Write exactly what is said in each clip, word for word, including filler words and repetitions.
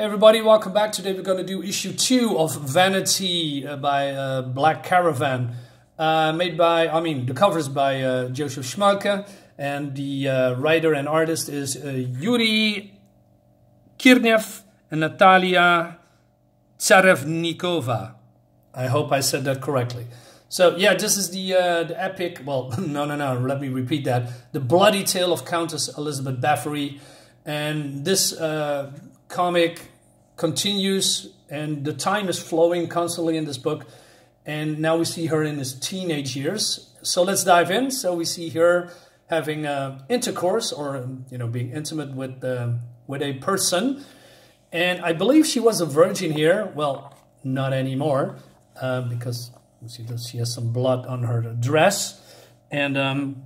Hey everybody, welcome back. Today we're going to do issue two of Vanity uh, by uh, Black Caravan. Uh, made by, I mean, the cover is by uh, Joshua Schmalke, and the uh, writer and artist is uh, Yuri Kirnev and Natalia Tsarevnikova. I hope I said that correctly. So yeah, this is the uh, the epic, well, no, no, no, let me repeat that. The Bloody Tale of Countess Elizabeth Bathory, and this uh, comic continues, and the time is flowing constantly in this book, and now we see her in his teenage years. So let's dive in. So we see her having uh, intercourse, or you know, being intimate with uh, with a person, and I believe she was a virgin here. Well, not anymore, uh, because she does, she has some blood on her dress, and um,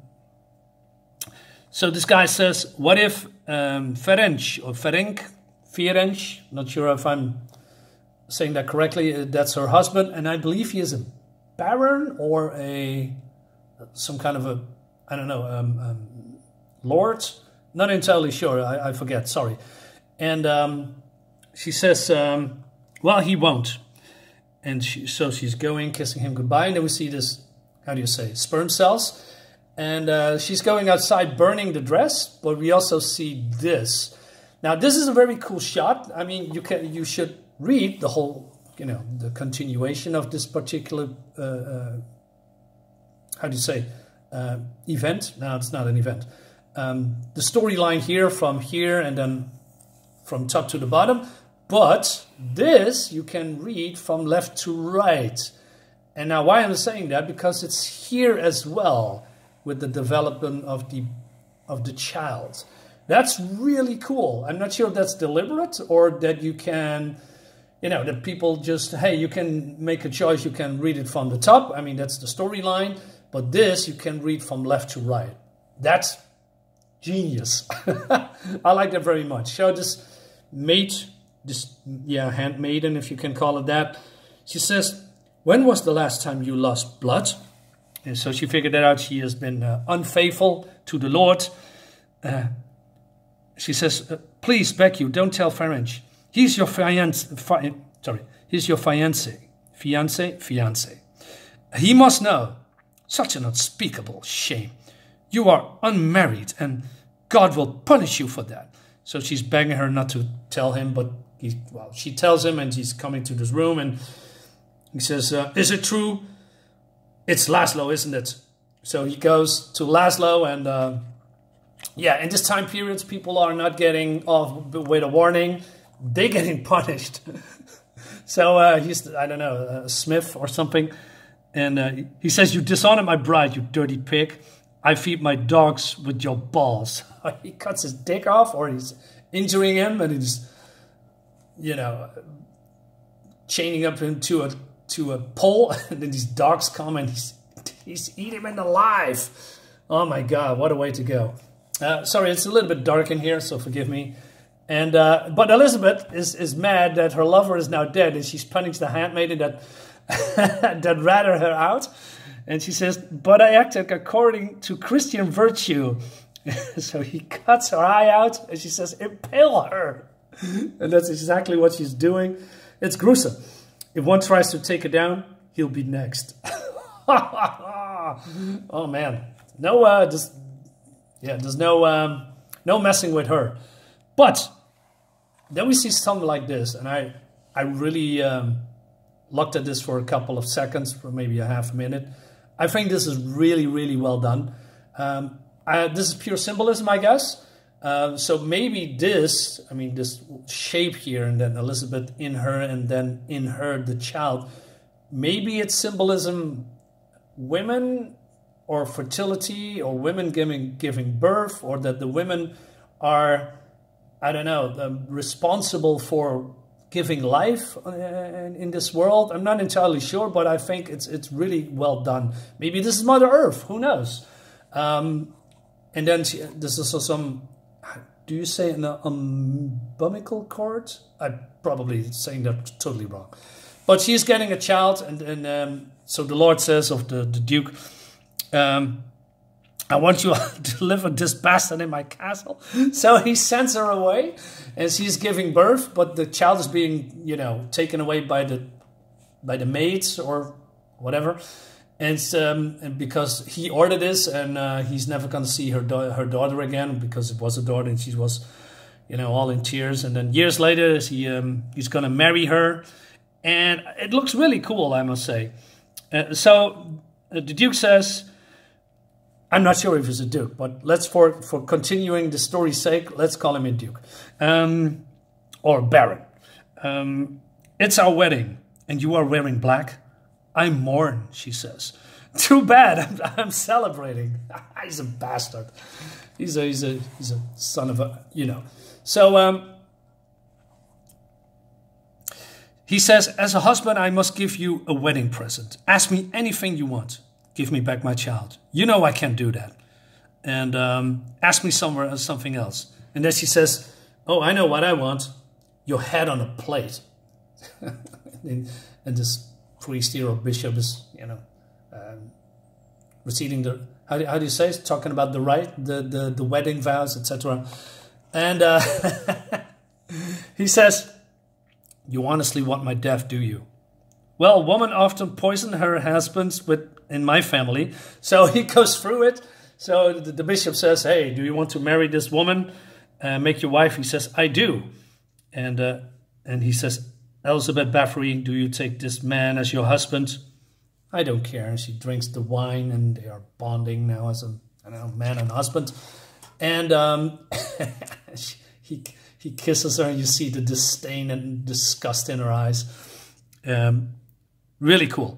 so this guy says, "What if um, Ferenc or Ferenc?" Ferenc, not sure if I'm saying that correctly, that's her husband, and I believe he is a baron or a, some kind of a, I don't know, um, um, lord, not entirely sure, I, I forget, sorry. And um, she says, um, well, he won't. And she, so she's going, kissing him goodbye, and then we see this, how do you say, sperm cells, and uh, she's going outside burning the dress, but we also see this. Now this is a very cool shot. I mean, you can you should read the whole, you know, the continuation of this particular uh, uh, how do you say uh, event? No, it's not an event. Um, the storyline here, from here, and then from top to the bottom. But this you can read from left to right. And now why I'm saying that, because it's here as well with the development of the of the child. That's really cool. I'm not sure if that's deliberate or that you can, you know, that people just, hey, you can make a choice, you can read it from the top. I mean, that's the storyline, but this you can read from left to right. That's genius. I like that very much. So this maid, this, yeah, handmaiden, if you can call it that, she says, when was the last time you lost blood? And so she figured that out. She has been uh, unfaithful to the Lord. Uh, She says, uh, please beg you, don't tell Ferenc. He's your fiancé, fi sorry, he's your fiancé, fiancé, fiancé. He must know. Such an unspeakable shame. You are unmarried and God will punish you for that. So she's begging her not to tell him, but he, well, she tells him, and he's coming to this room, and he says, uh, is it true? It's Laszlo, isn't it? So he goes to Laszlo, and uh, yeah, in this time period, people are not getting off with a warning. They're getting punished. So uh, he's, I don't know, uh, Smith or something. And uh, he says, you dishonor my bride, you dirty pig. I feed my dogs with your balls. He cuts his dick off, or he's injuring him, and he's, you know, chaining up him to a, to a pole. And then these dogs come and he's, he's eating him alive. Oh my God, what a way to go. Uh, sorry, it's a little bit dark in here, so forgive me. And uh, but Elizabeth is is mad that her lover is now dead, and she's punished the handmaiden that that ratted her out. And she says, "But I acted according to Christian virtue." So he cuts her eye out, and she says, "Impale her," and that's exactly what she's doing. It's gruesome. If one tries to take her down, he'll be next. Oh man, no, uh, just. Yeah, there's no um, no messing with her. But then we see something like this, and I I really um, looked at this for a couple of seconds, for maybe a half a minute. I think this is really, really well done. Um, I, this is pure symbolism, I guess. Uh, so maybe this, I mean, this shape here, and then Elizabeth in her, and then in her the child. Maybe it's symbolism, women, or fertility, or women giving giving birth, or that the women are, I don't know, responsible for giving life in this world. I'm not entirely sure, but I think it's it's really well done. Maybe this is Mother Earth. Who knows? Um, and then she, this is also some. Do you say an umbilical cord? I'm probably saying that totally wrong. But she's getting a child, and and um, so the Lord says of the the Duke. Um, I want you all to live in this bastard in my castle. So he sends her away, and she's giving birth, but the child is being, you know, taken away by the by the maids or whatever. And, um, and because he ordered this, and uh, he's never going to see her da her daughter again, because it was a daughter, and she was, you know, all in tears. And then years later, he um, he's going to marry her, and it looks really cool, I must say. Uh, so uh, the Duke says, I'm not sure if he's a Duke, but let's for for continuing the story's sake, let's call him a Duke um, or Baron. Um, it's our wedding, and you are wearing black. I mourn, she says. Too bad, I'm, I'm celebrating. He's a bastard. He's a, he's, a, he's a son of a, you know. So um, he says, as a husband, I must give you a wedding present. Ask me anything you want. Give me back my child. You know I can't do that. And um, ask me somewhere something else. And then she says, oh, I know what I want. Your head on a plate. and, and this... priest here or bishop is, you know, um, receiving the, how do, how do you say it? Talking about the right, the, the, the wedding vows, et cetera. And uh, he says, you honestly want my death, do you? Well, women often poison her husbands with, in my family. So he goes through it. So the, the bishop says, hey, do you want to marry this woman? Uh, make your wife? He says, I do. And, uh, and he says, Elizabeth Bathory, do you take this man as your husband? I don't care. And she drinks the wine, and they are bonding now as a, I don't know, man and husband. And um, she, he he kisses her, and you see the disdain and disgust in her eyes. Um, really cool.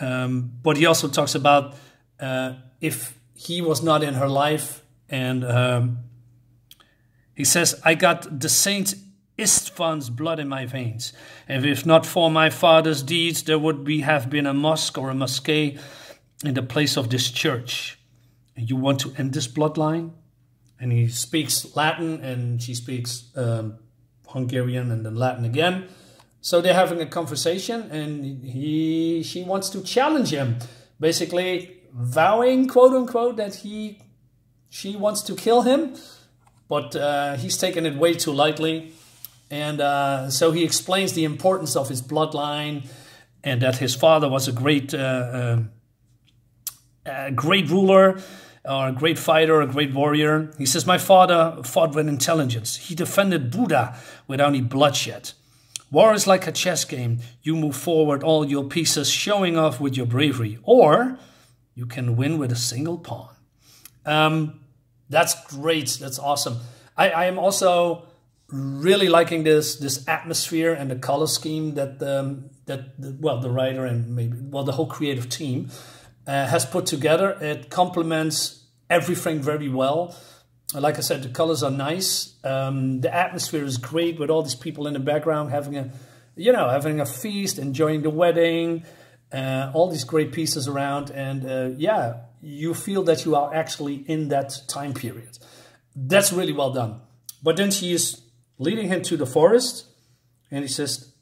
Um, but he also talks about uh, if he was not in her life, and um, he says, I got the saint Istvan's blood in my veins, and if not for my father's deeds, there would be have been a mosque or a mosque in the place of this church. And you want to end this bloodline? And he speaks Latin, and she speaks um, Hungarian, and then Latin again. So they're having a conversation, and he she wants to challenge him, basically vowing, quote unquote, that he she wants to kill him, but uh, he's taken it way too lightly. And uh, so he explains the importance of his bloodline, and that his father was a great, uh, uh, a great ruler, or a great fighter, a great warrior. He says, my father fought with intelligence. He defended Buddha without any bloodshed. War is like a chess game. You move forward all your pieces, showing off with your bravery, or you can win with a single pawn. Um, that's great. That's awesome. I, I am also really liking this this atmosphere and the color scheme that um, that the, well, the writer and maybe well the whole creative team uh, has put together. It complements everything very well. Like I said, the colors are nice. Um, the atmosphere is great with all these people in the background having a, you know, having a feast, enjoying the wedding, uh, all these great pieces around, and uh, yeah, you feel that you are actually in that time period. That's really well done. But then she is leading him to the forest, and he says,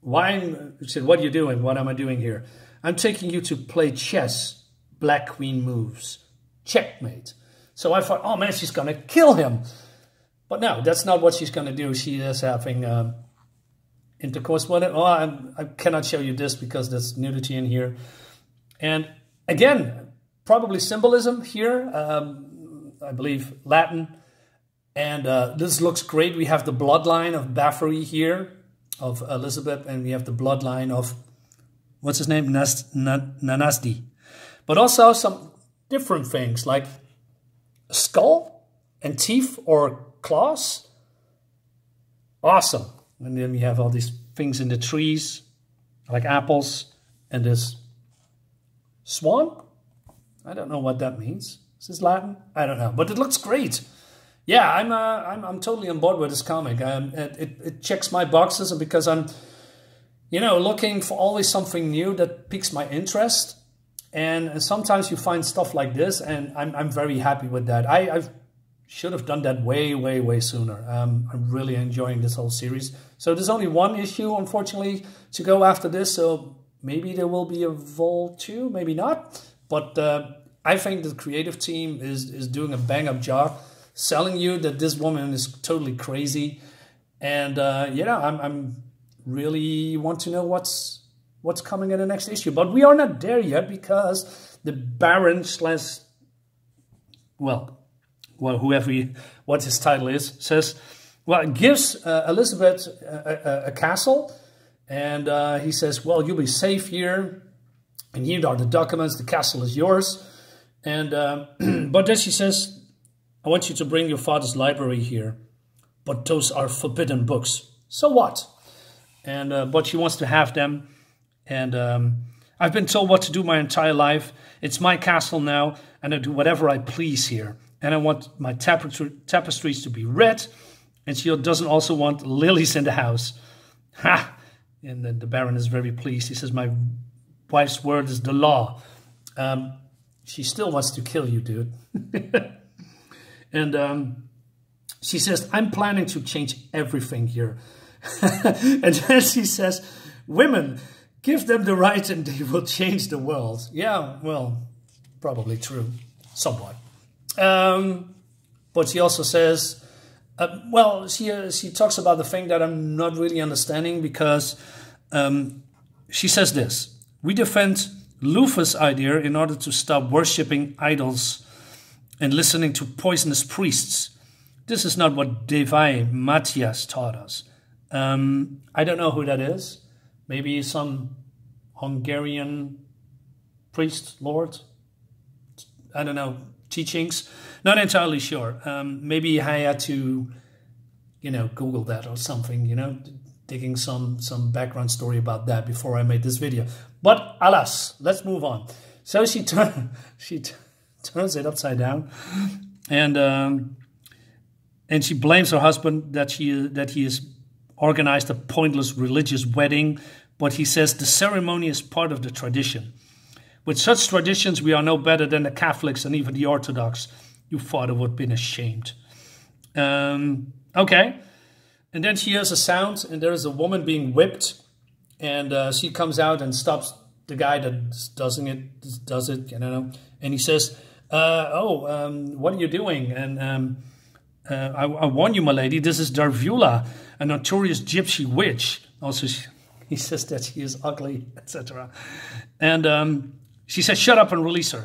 "Why?" He said, "What are you doing? What am I doing here? I'm taking you to play chess. Black Queen moves. Checkmate." So I thought, "Oh man, she's gonna kill him," but no, that's not what she's gonna do. She is having um, intercourse with him. Oh, I'm, I cannot show you this because there's nudity in here, and again, probably symbolism here. Um, I believe Latin. And uh, this looks great. We have the bloodline of Bathory here, of Elizabeth, and we have the bloodline of, what's his name, Nast, Nan, Nanasdi. But also some different things, like skull and teeth or claws. Awesome. And then we have all these things in the trees, like apples, and this swan. I don't know what that means. Is this Latin? I don't know, but it looks great. Yeah, I'm, uh, I'm I'm totally on board with this comic. Um, it, it, it checks my boxes, and because I'm, you know, looking for always something new that piques my interest, and, and sometimes you find stuff like this, and I'm I'm very happy with that. I I've, should have done that way way way sooner. Um, I'm really enjoying this whole series. So there's only one issue, unfortunately, to go after this. So maybe there will be a Vol two, maybe not. But uh, I think the creative team is, is doing a bang-up job selling you that this woman is totally crazy. And uh, yeah, I'm, I'm really want to know what's what's coming in the next issue. But we are not there yet because the Baron slash, well, well whoever he, what his title is, says, well, gives uh, Elizabeth a, a, a castle. And uh, he says, well, you'll be safe here. And here are the documents. The castle is yours. And uh, but then she says, I want you to bring your father's library here. But those are forbidden books. So what? And uh, but she wants to have them. And um, I've been told what to do my entire life. It's my castle now. And I do whatever I please here. And I want my tap tapestries to be red. And she doesn't also want lilies in the house. Ha! And then the Baron is very pleased. He says, my wife's word is the law. Um, she still wants to kill you, dude. And um, she says, I'm planning to change everything here. And then she says, women, give them the right and they will change the world. Yeah, well, probably true, somewhat. Um, but she also says, uh, well, she, uh, she talks about the thing that I'm not really understanding because um, she says this. We defend Lufa's idea in order to stop worshipping idols and listening to poisonous priests. This is not what Devai Matyas taught us. Um, I don't know who that is. Maybe some Hungarian priest, lord. I don't know, teachings. Not entirely sure. Um, maybe I had to, you know, Google that or something, you know, digging some, some background story about that before I made this video. But alas, let's move on. So she, turn, she turns it upside down and... Um, And she blames her husband that she that he has organized a pointless religious wedding, but he says the ceremony is part of the tradition. With such traditions, we are no better than the Catholics and even the Orthodox. Your father would have been ashamed. Um, okay. And then she hears a sound, and there is a woman being whipped, and uh, she comes out and stops the guy that doesn't it does it. You know, and he says, uh, "Oh, um, what are you doing?" And um, Uh, I, I warn you, my lady, this is Darvula, a notorious gypsy witch. Also, she, he says that she is ugly, et cetera. And um, she says, shut up and release her.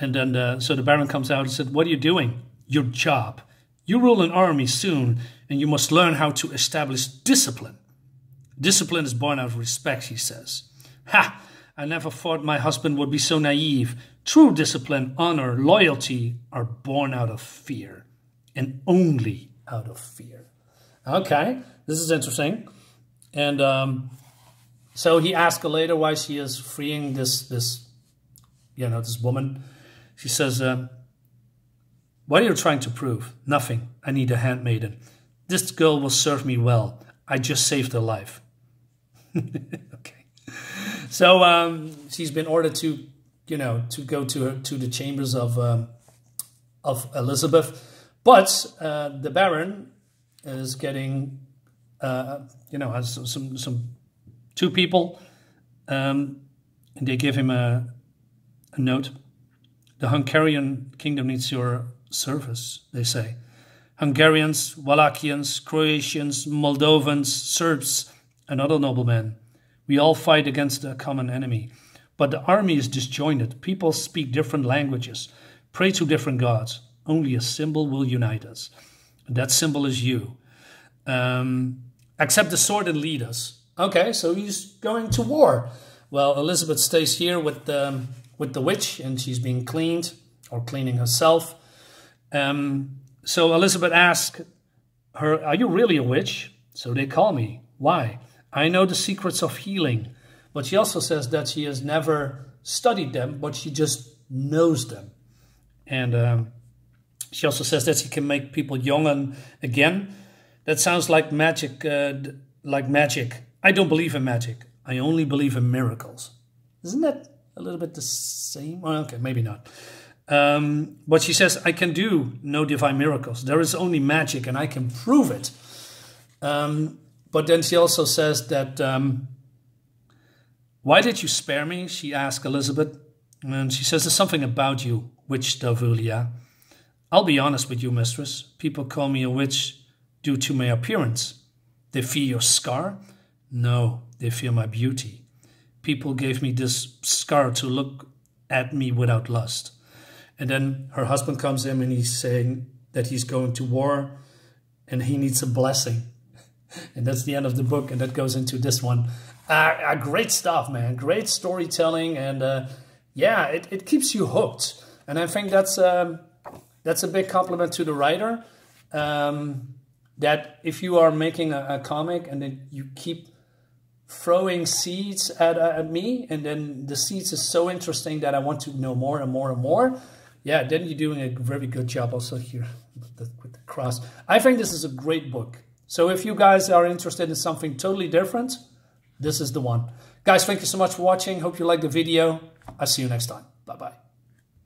And then, uh, so the Baron comes out and said, what are you doing? Your job. You rule an army soon, and you must learn how to establish discipline. Discipline is born out of respect, he says. Ha! I never thought my husband would be so naive. True discipline, honor, loyalty are born out of fear. And only out of fear. Okay, this is interesting. And um, so he asks her later why she is freeing this, this you know, this woman. She says, um, what are you trying to prove? Nothing. I need a handmaiden. This girl will serve me well. I just saved her life. Okay. So um, she's been ordered to, you know, to go to her, to the chambers of um, of Elizabeth, but uh, the Baron is getting, uh, you know, has some some two people, um, and they give him a, a note. The Hungarian kingdom needs your service, they say. Hungarians, Wallachians, Croatians, Moldovans, Serbs, and other noblemen. We all fight against a common enemy, but the army is disjointed. People speak different languages, pray to different gods. Only a symbol will unite us. And that symbol is you. Um, accept the sword and lead us. Okay, so he's going to war. Well, Elizabeth stays here with the, with the witch, and she's being cleaned or cleaning herself. Um, so Elizabeth asks her, are you really a witch? So they call me. Why? I know the secrets of healing, but she also says that she has never studied them, but she just knows them. And um, she also says that she can make people young and again. That sounds like magic, uh, like magic. I don't believe in magic. I only believe in miracles. Isn't that a little bit the same? Well, okay, maybe not. Um, but she says, I can do no divine miracles. There is only magic and I can prove it. Um... But then she also says that, um, why did you spare me? She asked Elizabeth. And she says, there's something about you, witch Darvula. I'll be honest with you, mistress. People call me a witch due to my appearance. They fear your scar? No, they fear my beauty. People gave me this scar to look at me without lust. And then her husband comes in and he's saying that he's going to war and he needs a blessing. And that's the end of the book, and that goes into this one. Uh, uh, great stuff, man. Great storytelling, and uh, yeah, it, it keeps you hooked. And I think that's um, that's a big compliment to the writer, um, that if you are making a, a comic and then you keep throwing seeds at, uh, at me, and then the seeds is so interesting that I want to know more and more and more, yeah, then you're doing a very good job also here with the, with the cross. I think this is a great book. So if you guys are interested in something totally different, this is the one. Guys, thank you so much for watching. Hope you liked the video. I'll see you next time. Bye-bye.